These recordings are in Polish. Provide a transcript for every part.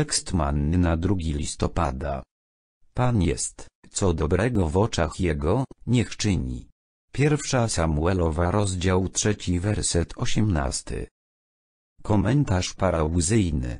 Tekst manny na 2 listopada. Pan jest, co dobrego w oczach Jego, niech czyni. 1 Samuelowa rozdział 3 werset 18. Komentarz parauzyjny.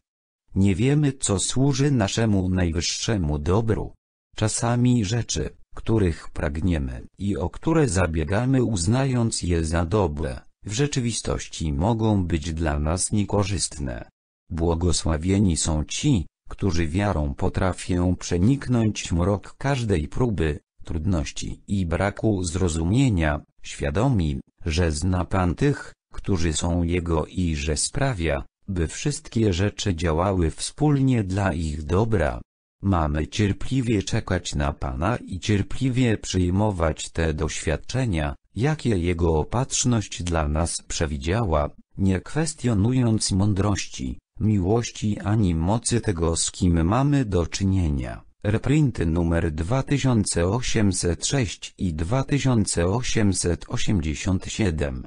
Nie wiemy, co służy naszemu najwyższemu dobru. Czasami rzeczy, których pragniemy i o które zabiegamy, uznając je za dobre, w rzeczywistości mogą być dla nas niekorzystne. Błogosławieni są ci, którzy wiarą potrafią przeniknąć mrok każdej próby, trudności i braku zrozumienia, świadomi, że zna Pan tych, którzy są Jego i że sprawia, by wszystkie rzeczy działały wspólnie dla ich dobra. Mamy cierpliwie czekać na Pana i cierpliwie przyjmować te doświadczenia, jakie Jego opatrzność dla nas przewidziała, nie kwestionując mądrości, miłości ani mocy tego, z kim mamy do czynienia. Reprinty numer 2806 i 2887.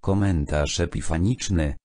Komentarz epifaniczny.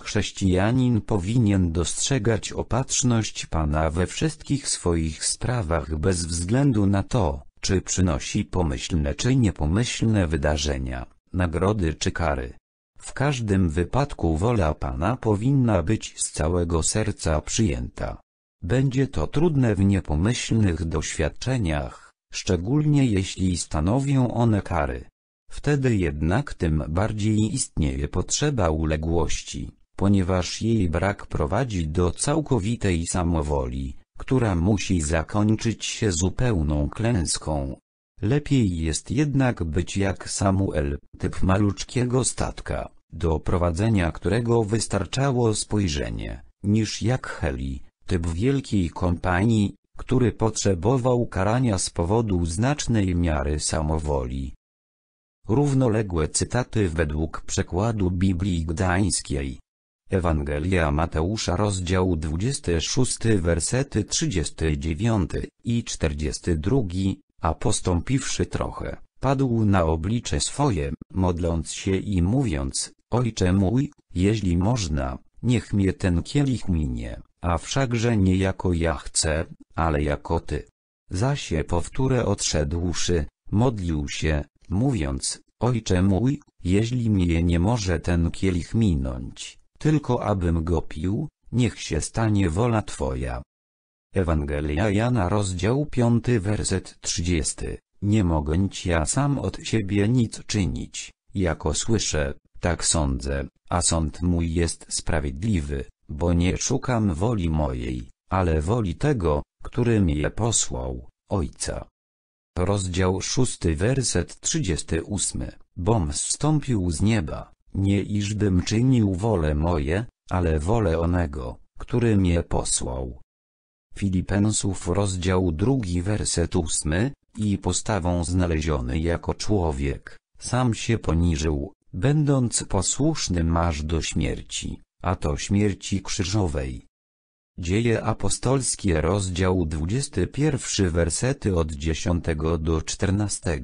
Chrześcijanin powinien dostrzegać opatrzność Pana we wszystkich swoich sprawach bez względu na to, czy przynosi pomyślne czy niepomyślne wydarzenia, nagrody czy kary. W każdym wypadku wola Pana powinna być z całego serca przyjęta. Będzie to trudne w niepomyślnych doświadczeniach, szczególnie jeśli stanowią one kary. Wtedy jednak tym bardziej istnieje potrzeba uległości, ponieważ jej brak prowadzi do całkowitej samowoli, która musi zakończyć się zupełną klęską. Lepiej jest jednak być jak Samuel, typ maluczkiego statka, do prowadzenia którego wystarczało spojrzenie, niż jak Heli, typ wielkiej kompanii, który potrzebował karania z powodu znacznej miary samowoli. Równoległe cytaty według przekładu Biblii Gdańskiej. Ewangelia Mateusza rozdział 26 wersety 39 i 42, a postąpiwszy trochę, padł na oblicze swoje, modląc się i mówiąc: Ojcze mój, jeśli można, niech mnie ten kielich minie, a wszakże nie jako ja chcę, ale jako Ty. Zaś powtórę odszedłszy, modlił się, mówiąc: Ojcze mój, jeśli mnie nie może ten kielich minąć, tylko abym go pił, niech się stanie wola Twoja. Ewangelia Jana rozdział 5 werset 30. Nie mogąc ja sam od siebie nic czynić, jako słyszę, tak sądzę, a sąd mój jest sprawiedliwy, bo nie szukam woli mojej, ale woli tego, który mnie posłał, Ojca. Rozdział 6 werset 38. Bom zstąpił z nieba, nie iżbym czynił wolę moje, ale wolę onego, który mnie posłał. Filipensów rozdział 2 werset 8, i postawą znaleziony jako człowiek, sam się poniżył, będąc posłusznym aż do śmierci, a to śmierci krzyżowej. Dzieje apostolskie rozdział 21 wersety od 10 do 14,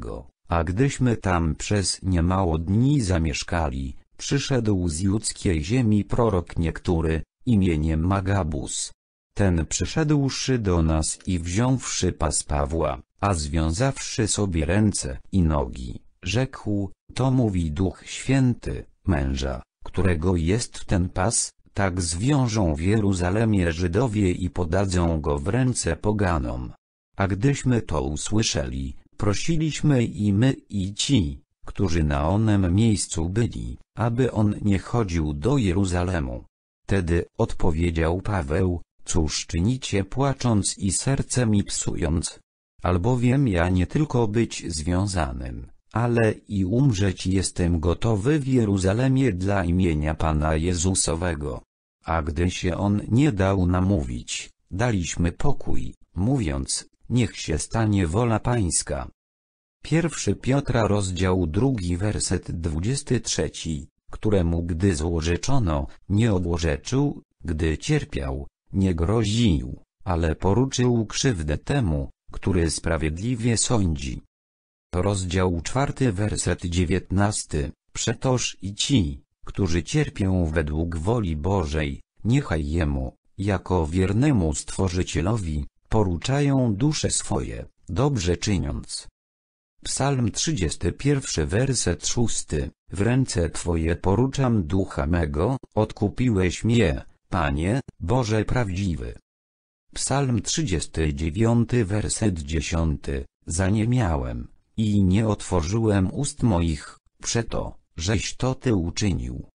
a gdyśmy tam przez niemało dni zamieszkali, przyszedł z judzkiej ziemi prorok niektóry, imieniem Magabus. Ten przyszedłszy do nas i wziąwszy pas Pawła, a związawszy sobie ręce i nogi, rzekł: To mówi Duch Święty, męża, którego jest ten pas, tak zwiążą w Jeruzalemie Żydowie i podadzą go w ręce poganom. A gdyśmy to usłyszeli, prosiliśmy i my, i ci, którzy na onem miejscu byli, aby on nie chodził do Jeruzalemu. Tedy odpowiedział Paweł: Cóż czynicie płacząc i sercem mi psując? Albowiem ja nie tylko być związanym, ale i umrzeć jestem gotowy w Jeruzalemie dla imienia Pana Jezusowego. A gdy się on nie dał namówić, daliśmy pokój, mówiąc: Niech się stanie wola Pańska. 1 Piotra rozdział 2 werset 23, któremu gdy złorzeczono, nie odłorzeczył, gdy cierpiał, nie groził, ale poruczył krzywdę temu, który sprawiedliwie sądzi. Rozdział 4 werset 19. Przetoż i ci, którzy cierpią według woli Bożej, niechaj Jemu, jako wiernemu Stworzycielowi, poruczają dusze swoje, dobrze czyniąc. Psalm 31, werset 6, w ręce Twoje poruczam ducha mego, odkupiłeś mnie, Panie, Boże prawdziwy. Psalm 39, werset 10, zaniemiałem, i nie otworzyłem ust moich, przeto, żeś to Ty uczynił.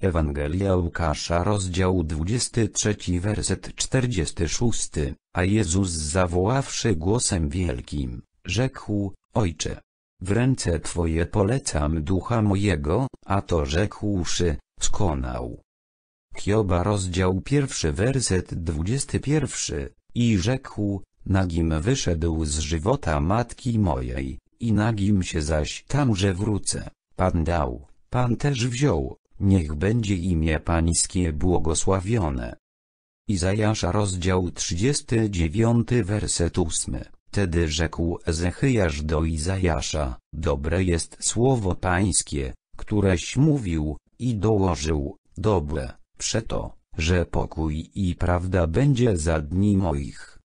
Ewangelia Łukasza, rozdział 23, werset 46, a Jezus zawoławszy głosem wielkim, rzekł, Ojcze, w ręce Twoje polecam ducha mojego, a to rzekłszy, skonał. Hioba, rozdział 1, werset 21, i rzekł, nagim wyszedł z żywota matki mojej, i nagim się zaś tamże wrócę, Pan dał, Pan też wziął, niech będzie imię Pańskie błogosławione. Izajasza, rozdział 39, werset 8. Wtedy rzekł Ezechyjasz do Izajasza, dobre jest słowo Pańskie, któreś mówił, i dołożył, dobre, przeto, że pokój i prawda będzie za dni moich.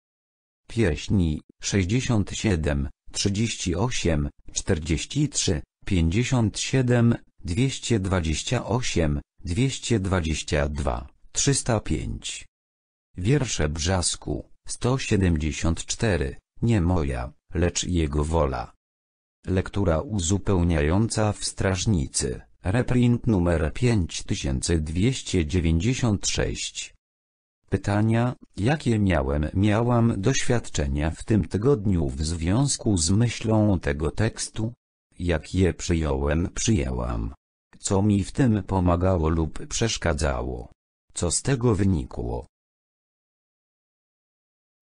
Pieśni 67, 38, 43, 57, 228, 222, 305. Wiersze Brzasku, 174, nie moja, lecz Jego wola. Lektura uzupełniająca w Strażnicy, reprint numer 5296. Pytania, jakie miałam doświadczenia w tym tygodniu w związku z myślą tego tekstu? Jak je przyjęłam? Co mi w tym pomagało lub przeszkadzało? Co z tego wynikło?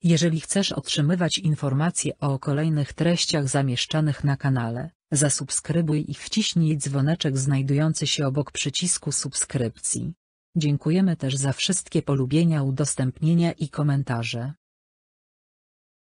Jeżeli chcesz otrzymywać informacje o kolejnych treściach zamieszczanych na kanale, zasubskrybuj i wciśnij dzwoneczek znajdujący się obok przycisku subskrypcji. Dziękujemy też za wszystkie polubienia, udostępnienia i komentarze.